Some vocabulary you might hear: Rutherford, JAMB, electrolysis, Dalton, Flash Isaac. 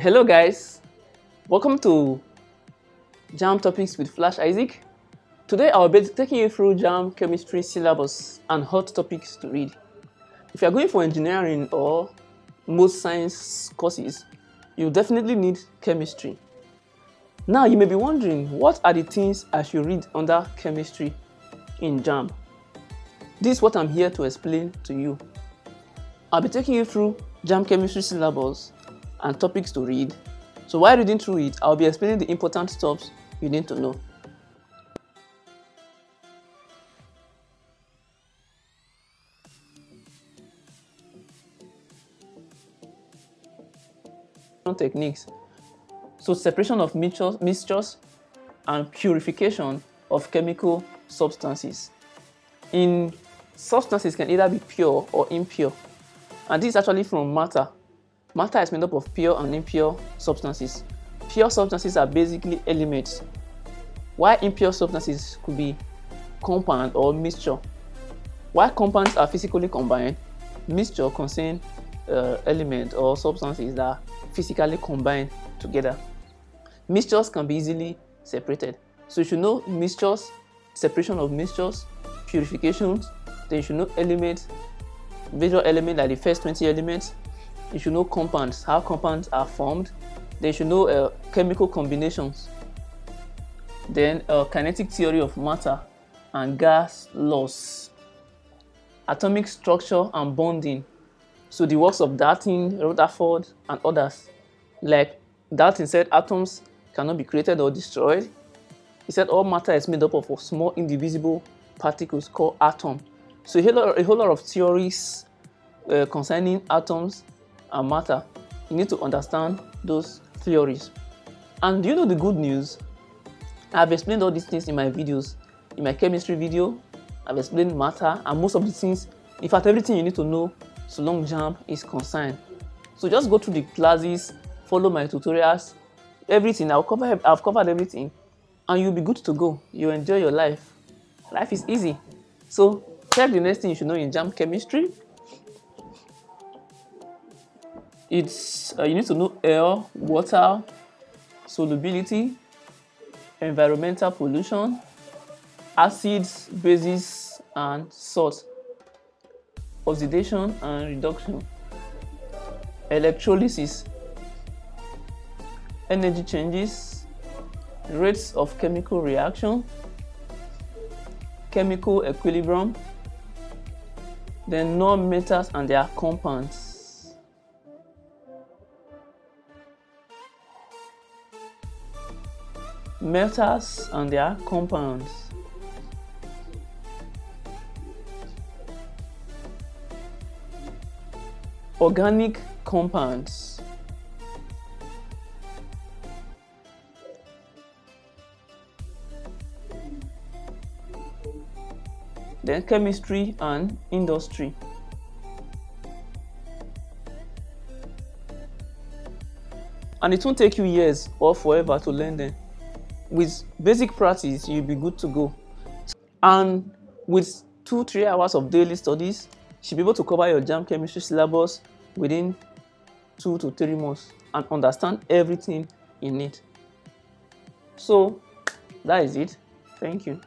Hello guys, welcome to JAMB Topics with Flash Isaac. Today I'll be taking you through JAMB chemistry syllabus and hot topics to read. If you're going for engineering or most science courses, you definitely need chemistry. Now you may be wondering, what are the things I should read under chemistry in JAMB? This is what I'm here to explain to you. I'll be taking you through JAMB chemistry syllabus and topics to read. So while reading through it, I'll be explaining the important stuff you need to know. Techniques. So separation of mixtures and purification of chemical substances. In substances can either be pure or impure. And this is actually from matter. Matter is made up of pure and impure substances. Pure substances are basically elements, while impure substances could be compound or mixture. While compounds are physically combined, mixture contain elements or substances that are physically combined together. Mixtures can be easily separated. So you should know mixtures, separation of mixtures, purifications. Then you should know elements, visual elements like the first 20 elements. You should know compounds, how compounds are formed. Then you should know chemical combinations. Then kinetic theory of matter and gas laws. Atomic structure and bonding. So the works of Dalton, Rutherford, and others. Like Dalton said, atoms cannot be created or destroyed. He said all matter is made up of small indivisible particles called atom. So a whole lot of theories concerning atoms and matter. You need to understand those theories. And you know the good news? I've explained all these things in my videos. In my chemistry video, I've explained matter and most of the things, in fact everything you need to know so long JAMB is concerned. So just go through the classes, follow my tutorials, everything. I've covered everything and you'll be good to go. You enjoy your life. Life is easy. So check the next thing you should know in JAMB chemistry. It's you need to know air, water, solubility, environmental pollution, acids, bases, and salt, oxidation and reduction, electrolysis, energy changes, rates of chemical reaction, chemical equilibrium, then nonmetals and their compounds. Metals and their compounds. Organic compounds. Then chemistry and industry. And it won't take you years or forever to learn them. With basic practice, you'll be good to go. And with 2-3 hours of daily studies, you should be able to cover your JAMB chemistry syllabus within 2 to 3 months and understand everything in it. So that is it. Thank you.